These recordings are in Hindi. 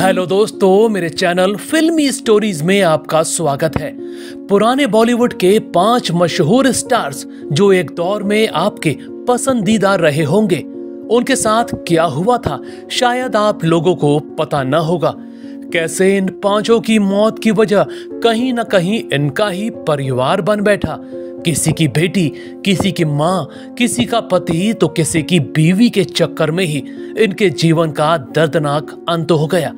हेलो दोस्तों, मेरे चैनल फिल्मी स्टोरीज में आपका स्वागत है। पुराने बॉलीवुड के 5 मशहूर स्टार्स जो एक दौर में आपके पसंदीदा रहे होंगे, उनके साथ क्या हुआ था शायद आप लोगों को पता न होगा। कैसे इन 5 की मौत की वजह कहीं न कहीं इनका ही परिवार बन बैठा। किसी की बेटी, किसी की माँ, किसी का पति तो किसी की बीवी के चक्कर में ही इनके जीवन का दर्दनाक अंत हो गया।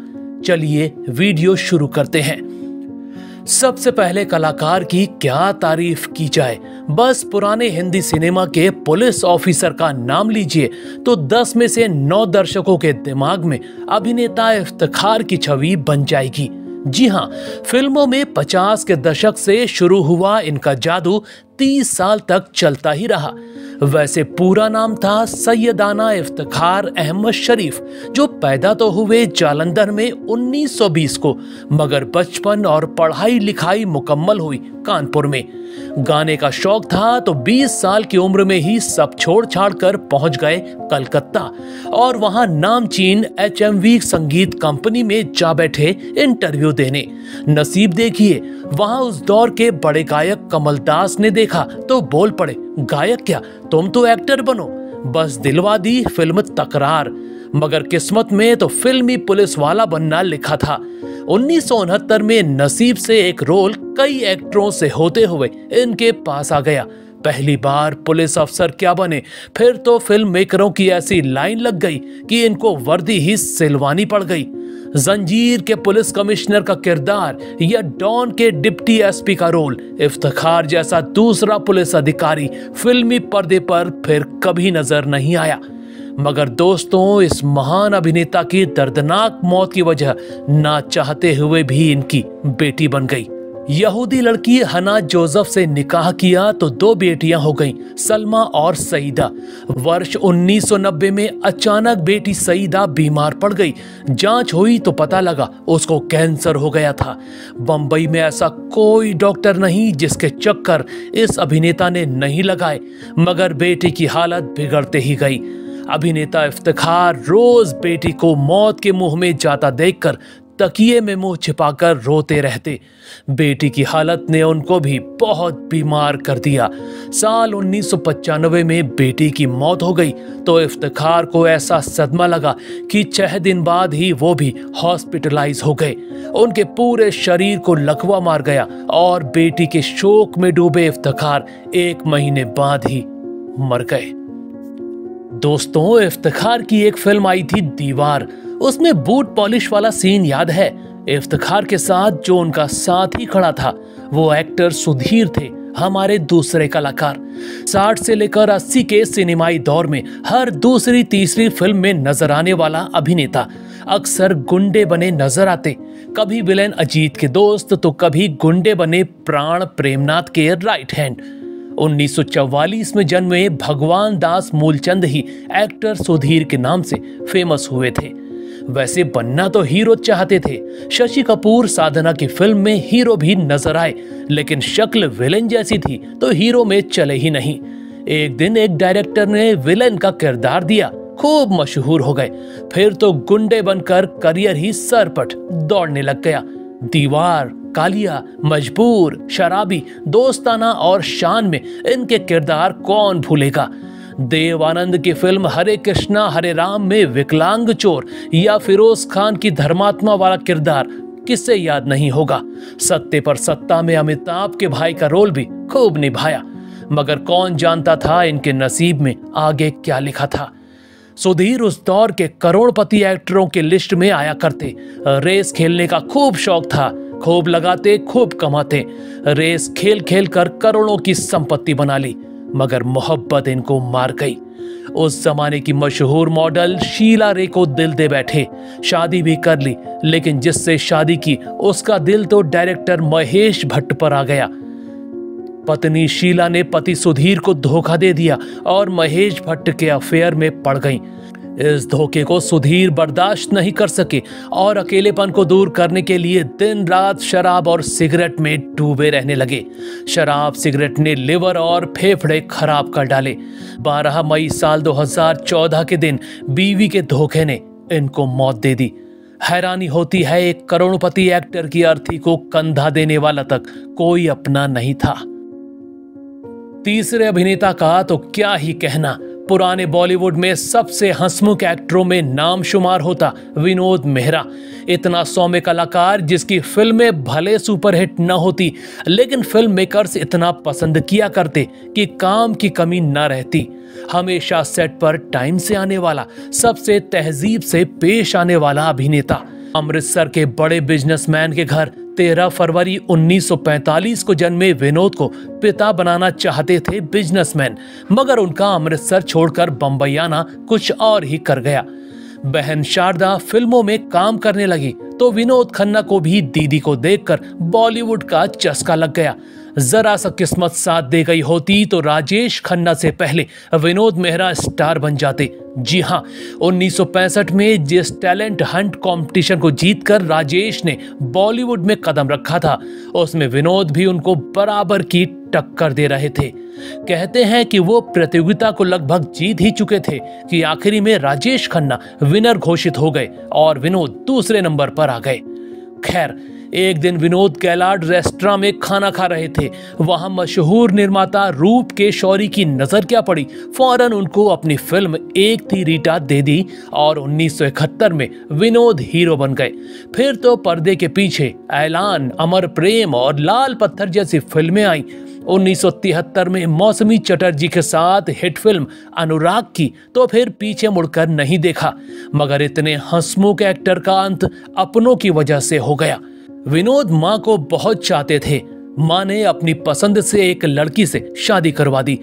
चलिए वीडियो शुरू करते हैं। सबसे पहले कलाकार की क्या तारीफ की जाए, बस पुराने हिंदी सिनेमा के पुलिस ऑफिसर का नाम लीजिए तो 10 में से 9 दर्शकों के दिमाग में अभिनेता इफ्तखार की छवि बन जाएगी। जी हाँ, फिल्मों में 50 के दशक से शुरू हुआ इनका जादू 30 साल तक चलता ही रहा। वैसे पूरा नाम था सैयदाना इफ्तखार अहमद शरीफ, जो पैदा तो हुए जालंधर में 1920 को, मगर बचपन और पढ़ाई लिखाई मुकम्मल हुई कानपुर में। गाने का शौक था तो 20 साल की उम्र में ही सब छोड़ छाड़ कर पहुंच गए कलकत्ता और वहां नामचीन HMV संगीत कंपनी में जा बैठे इंटरव्यू देने। नसीब देखिए, वहां उस दौर के बड़े गायक कमल दास ने देखा तो बोल पड़े, गायक क्या, तुम तो एक्टर बनो। बस दिलवा दी फिल्म तकरार, मगर किस्मत में तो फिल्मी पुलिस वाला बनना लिखा था। 1969 में नसीब से एक रोल कई एक्टरों से होते हुए इनके पास आ गया। पहली बार पुलिस अफसर क्या बने, फिर तो फिल्म मेकरों की ऐसी लाइन लग गई कि इनको वर्दी ही सिलवानी पड़ गई। जंजीर के पुलिस कमिश्नर का किरदार या डॉन के डिप्टी SP का रोल, इफ्तखार जैसा दूसरा पुलिस अधिकारी फिल्मी पर्दे पर फिर कभी नजर नहीं आया। मगर दोस्तों, इस महान अभिनेता की दर्दनाक मौत की वजह ना चाहते हुए भी इनकी बेटी बन गई। यहूदी लड़की हना जोसेफ से निकाह किया तो 2 बेटियां हो गईं, सलमा और सईदा। वर्ष 1990 में अचानक बेटी सईदा बीमार पड़ गई। जांच हुई तो पता लगा उसको कैंसर हो गया था। बंबई में ऐसा कोई डॉक्टर नहीं जिसके चक्कर इस अभिनेता ने नहीं लगाए, मगर बेटी की हालत बिगड़ते ही गई। अभिनेता इफ्तिखार रोज बेटी को मौत के मुंह में जाता देखकर तकिए में मुंह छिपाकर रोते रहते। बेटी की हालत ने उनको भी बहुत बीमार कर दिया। साल 1995 में बेटी की मौत हो गई तो इफ्तिखार को ऐसा सदमा लगा कि 6 दिन बाद ही वो भी हॉस्पिटलाइज हो गए। उनके पूरे शरीर को लकवा मार गया और बेटी के शोक में डूबे इफ्तिखार 1 महीने बाद ही मर गए। दोस्तों, इफ्तिखार की एक फिल्म आई थी दीवार, उसमें बूट पॉलिश वाला सीन याद है। इफ्तिखार के साथ जो उनका साथी खड़ा था वो एक्टर सुधीर थे, हमारे दूसरे कलाकार। 60 से लेकर 80 के सिनेमाई दौर में हर दूसरी तीसरी फिल्म में नजर आने वाला अभिनेता अक्सर गुंडे बने नजर आते। कभी विलेन अजीत के दोस्त तो कभी गुंडे बने प्राण प्रेमनाथ के राइट हैंड। 1944 में जन्मे भगवान दास मूलचंद ही एक्टर सुधीर के नाम से फेमस हुए थे। वैसे बनना तो हीरो चाहते थे। शशि कपूर साधना की फिल्म में हीरो भी नजर आए, लेकिन शक्ल विलेन जैसी थी तो हीरो में चले ही नहीं। एक दिन एक डायरेक्टर ने विलेन का किरदार दिया, खूब मशहूर हो गए। फिर तो गुंडे बनकर करियर ही सरपट दौड़ने लग गया। दीवार, कालिया, मजबूर, शराबी, दोस्ताना और शान में इनके किरदार कौन भूलेगा। देवानंद की फिल्म हरे कृष्णा हरे राम में विकलांग चोर या फिरोज खान की धर्मात्मा वाला किरदार किससे याद नहीं होगा। सत्ते पर सत्ता में अमिताभ के भाई का रोल भी खूब निभाया, मगर कौन जानता था इनके नसीब में आगे क्या लिखा था। सुधीर उस दौर के करोड़पति एक्टरों के लिस्ट में आया करते। रेस खेलने का खूब शौक था, खूब लगाते, खूब कमाते। रेस खेल खेल कर करोड़ों की संपत्ति बना ली, मगर मोहब्बत इनको मार गई। उस जमाने की मशहूर मॉडल शीला रे को दिल दे बैठे। शादी भी कर ली, लेकिन जिससे शादी की उसका दिल तो डायरेक्टर महेश भट्ट पर आ गया। पत्नी शीला ने पति सुधीर को धोखा दे दिया और महेश भट्ट के अफेयर में पड़ गई। इस धोखे को सुधीर बर्दाश्त नहीं कर सके और अकेलेपन को दूर करने के लिए दिन रात शराब और सिगरेट में डूबे रहने लगे। शराब सिगरेट ने लिवर और फेफड़े खराब कर डाले। 12 मई साल 2014 के दिन बीवी के धोखे ने इनको मौत दे दी। हैरानी होती है, एक करोड़पति एक्टर की अर्थी को कंधा देने वाला तक कोई अपना नहीं था। तीसरे अभिनेता का तो क्या ही कहना, पुराने बॉलीवुड में सबसे हंसमुख एक्टरों में नाम शुमार होता विनोद मेहरा। इतना सौम्य कलाकार जिसकी फिल्में भले सुपरहिट न होती लेकिन फिल्म मेकर्स इतना पसंद किया करते कि काम की कमी न रहती। हमेशा सेट पर टाइम से आने वाला, सबसे तहजीब से पेश आने वाला अभिनेता। अमृतसर के बड़े बिजनेसमैन के घर 13 फरवरी 1945 को जन्मे विनोद को पिता बनाना चाहते थे बिजनेसमैन, मगर उनका अमृतसर छोड़कर बम्बई आना कुछ और ही कर गया। बहन शारदा फिल्मों में काम करने लगी तो विनोद खन्ना को भी दीदी को देखकर बॉलीवुड का चस्का लग गया। जरा सा किस्मत साथ दे गई होती तो राजेश खन्ना से पहले विनोद मेहरा स्टार बन जाते। जी हाँ, 1965 में जिस टैलेंट हंट कंपटीशन को जीतकर राजेश ने बॉलीवुड में कदम रखा था, उसमें विनोद भी उनको बराबर की टक्कर दे रहे थे। कहते हैं कि वो प्रतियोगिता को लगभग जीत ही चुके थे कि आखिरी में राजेश खन्ना विनर घोषित हो गए और विनोद दूसरे नंबर पर आ गए। खैर, एक दिन विनोद गैलाड रेस्टोरेंट में खाना खा रहे थे। वहां मशहूर निर्माता रूप के शौरी की नजर क्या पड़ी, फौरन उनको अपनी फिल्म एक थी रीटा दे दी और 1971 में विनोद हीरो बन गए। फिर तो पर्दे के पीछे ऐलान, अमर प्रेम और लाल पत्थर जैसी फिल्में आईं। 1973 में मौसमी चटर्जी के साथ हिट फिल्म अनुराग की, तो फिर पीछे मुड़कर नहीं देखा। मगर इतने हंसमुख एक्टर का अंत अपनों की वजह से हो गया। विनोद माँ को बहुत चाहते थे। माँ ने अपनी पसंद से एक लड़की से शादी करवा दी।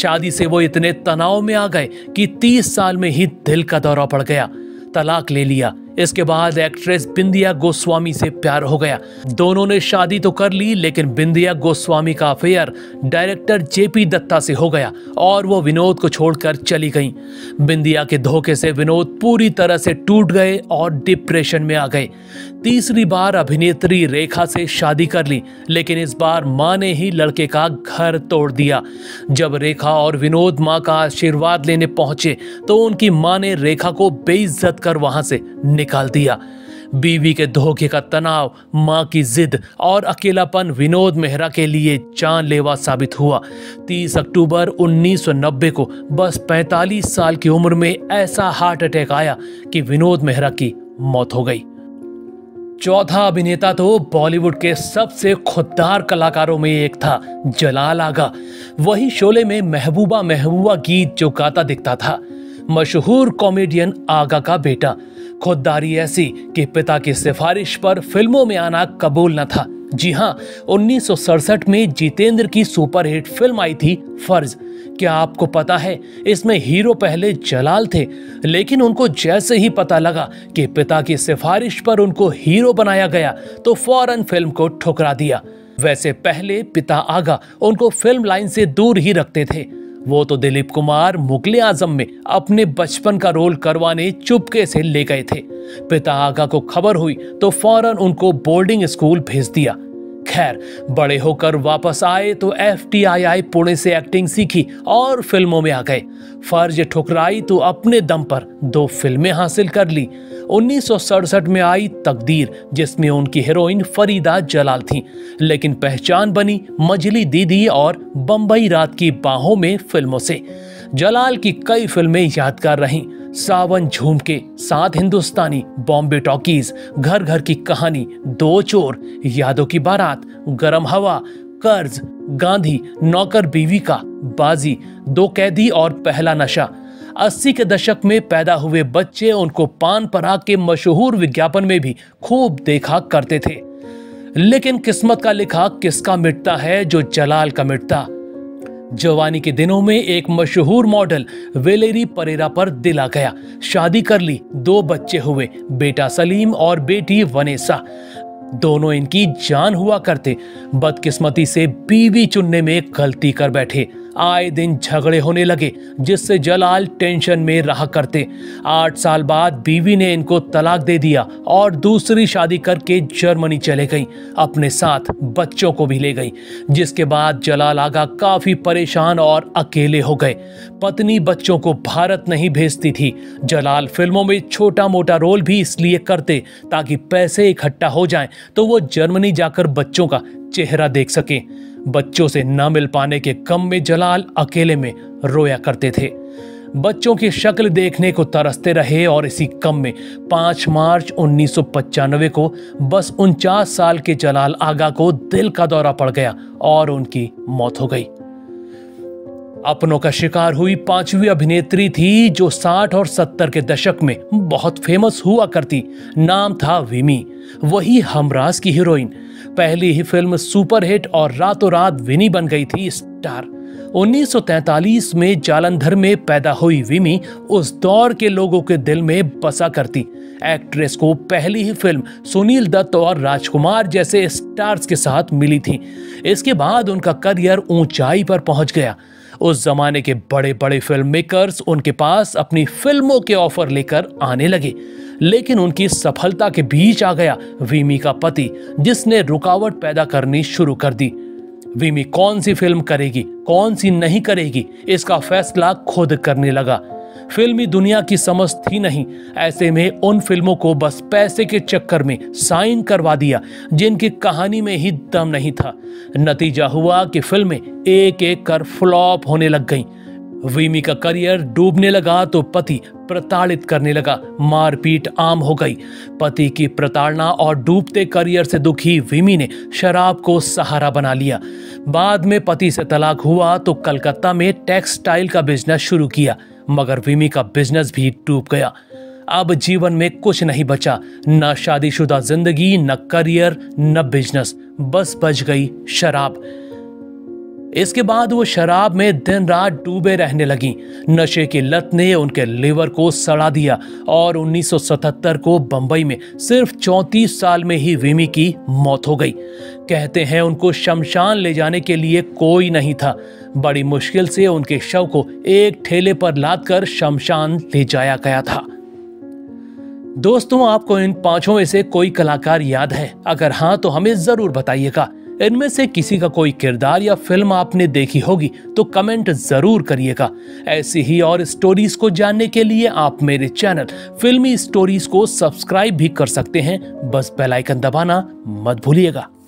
शादी से वो इतने तनाव में आ गए कि 30 साल में ही दिल का दौरा पड़ गया। तलाक ले लिया। इसके बाद एक्ट्रेस बिंदिया गोस्वामी से प्यार हो गया। दोनों ने शादी तो कर ली, लेकिन बिंदिया गोस्वामी का अफेयर डायरेक्टर जेपी दत्ता से हो गया और वो विनोद को छोड़कर चली गईं। बिंदिया के धोखे से विनोद पूरी तरह से टूट गए और डिप्रेशन में आ गए। तीसरी बार अभिनेत्री रेखा से शादी कर ली, लेकिन इस बार माँ ने ही लड़के का घर तोड़ दिया। जब रेखा और विनोद माँ का आशीर्वाद लेने पहुंचे तो उनकी माँ ने रेखा को बेइज्जत कर वहां से निकाल दिया। बीवी के धोखे का तनाव, मां की जिद और अकेलापन विनोद मेहरा के लिए जानलेवा साबित हुआ। 30 अक्टूबर 1990 को बस 45 साल की उम्र में ऐसा हार्ट अटैक आया कि विनोद मेहरा की मौत हो गई। चौथा अभिनेता तो बॉलीवुड के सबसे खुददार कलाकारों में एक था, जलाल आगा। वही शोले में महबूबा महबूबा गीत जो गाता दिखता था। मशहूर कॉमेडियन आगा का बेटा। खुददारी ऐसी कि पिता की सिफारिश पर फिल्मों में आना कबूल न था। जी हाँ, 1967 में जितेंद्र की सुपरहिट फिल्म आई थी फर्ज। क्या आपको पता है, इसमें हीरो पहले जलाल थे, लेकिन उनको जैसे ही पता लगा कि पिता की सिफारिश पर उनको हीरो बनाया गया तो फौरन फिल्म को ठुकरा दिया। वैसे पहले पिता आगा उनको फिल्म लाइन से दूर ही रखते थे। वो तो दिलीप कुमार मुगले आजम में अपने बचपन का रोल करवाने चुपके से ले गए थे। पिता आगा को खबर हुई तो फौरन उनको बोर्डिंग स्कूल भेज दिया। खैर, बड़े होकर वापस आए तो FTII पुणे से एक्टिंग सीखी और फिल्मों में आ गए। फर्ज ठुकराई तो अपने दम पर 2 फिल्में हासिल कर ली। 1967 में आई तकदीर, जिसमें उनकी हीरोइन फरीदा जलाल थी, लेकिन पहचान बनी मजली दीदी और बम्बई रात की बाहों में फिल्मों से। जलाल की कई फिल्में यादगार रहीं। सावन झूमके, सात हिंदुस्तानी, बॉम्बे टॉकीज, घर घर की कहानी, दो चोर, यादों की बारात, गरम हवा, कर्ज, गांधी, नौकर बीवी का, बाजी, दो कैदी और पहला नशा। 80 के दशक में पैदा हुए बच्चे उनको पान पराग के मशहूर विज्ञापन में भी खूब देखा करते थे। लेकिन किस्मत का लिखा किसका मिटता है जो जलाल का मिटता। जवानी के दिनों में एक मशहूर मॉडल वेलेरी परेरा पर दिल आ गया। शादी कर ली, 2 बच्चे हुए, बेटा सलीम और बेटी वनेसा। दोनों इनकी जान हुआ करते, बदकिस्मती से बीवी चुनने में गलती कर बैठे। आए दिन झगड़े होने लगे जिससे जलाल टेंशन में रहा करते। 8 साल बाद बीवी ने इनको तलाक दे दिया और दूसरी शादी करके जर्मनी चले गई, अपने साथ बच्चों को भी ले गई, जिसके बाद जलाल आगा काफी परेशान और अकेले हो गए। पत्नी बच्चों को भारत नहीं भेजती थी। जलाल फिल्मों में छोटा मोटा रोल भी इसलिए करते ताकि पैसे इकट्ठा हो जाएं तो वो जर्मनी जाकर बच्चों का चेहरा देख सके। बच्चों से ना मिल पाने के गम में जलाल अकेले में रोया करते थे। बच्चों की शक्ल देखने को तरसते रहे और इसी गम में 5 मार्च 1995 को बस 49 साल के जलाल आगा को दिल का दौरा पड़ गया और उनकी मौत हो गई। अपनों का शिकार हुई 5वीं अभिनेत्री थी जो 60 और 70 के दशक में बहुत फेमस हुआ करती। नाम था विमी, वही हमराज की हीरोइन। पहली ही फिल्म सुपरहिट और रातों रात विनी बन गई थी स्टार। 1943 में जालंधर में पैदा हुई विमी उस दौर के लोगों के दिल में बसा करती। एक्ट्रेस को पहली ही फिल्म सुनील दत्त और राजकुमार जैसे स्टार्स के साथ मिली थी। इसके बाद उनका करियर ऊंचाई पर पहुंच गया। उस जमाने के बड़े बड़े फिल्म मेकर्स उनके पास अपनी फिल्मों के ऑफर लेकर आने लगे, लेकिन उनकी सफलता के बीच आ गया विमी का पति, जिसने रुकावट पैदा करनी शुरू कर दी। विमी कौन सी फिल्म करेगी, कौन सी नहीं करेगी, इसका फैसला खुद करने लगा। फिल्मी दुनिया की समझ थी नहीं, ऐसे में उन फिल्मों को बस पैसे के चक्कर में साइन करवा दिया जिनकी कहानी में ही दम नहीं था। नतीजा हुआ कि फिल्में एक एक कर फ्लॉप होने लग गईं। विमी का करियर डूबने लगा तो पति प्रताड़ित करने लगा, मारपीट आम हो गई। पति की प्रताड़ना और डूबते करियर से दुखी विमी ने शराब को सहारा बना लिया। बाद में पति से तलाक हुआ तो कलकत्ता में टेक्सटाइल का बिजनेस शुरू किया, मगर विमी का बिजनेस भी डूब गया। अब जीवन में कुछ नहीं बचा, न शादीशुदा जिंदगी, न करियर, न बिजनेस, बस बच गई शराब। इसके बाद वो शराब में दिन रात डूबे रहने लगी। नशे की लत ने उनके लीवर को सड़ा दिया और 1977 को बंबई में सिर्फ 34 साल में ही विमी की मौत हो गई। कहते हैं उनको शमशान ले जाने के लिए कोई नहीं था। बड़ी मुश्किल से उनके शव को एक ठेले पर लाद कर शमशान ले जाया गया था। दोस्तों, आपको इन 5 में से कोई कलाकार याद है? अगर हाँ तो हमें जरूर बताइएगा। इनमें से किसी का कोई किरदार या फिल्म आपने देखी होगी तो कमेंट जरूर करिएगा। ऐसी ही और स्टोरीज को जानने के लिए आप मेरे चैनल फिल्मी स्टोरीज को सब्सक्राइब भी कर सकते हैं, बस बेल आइकन दबाना मत भूलिएगा।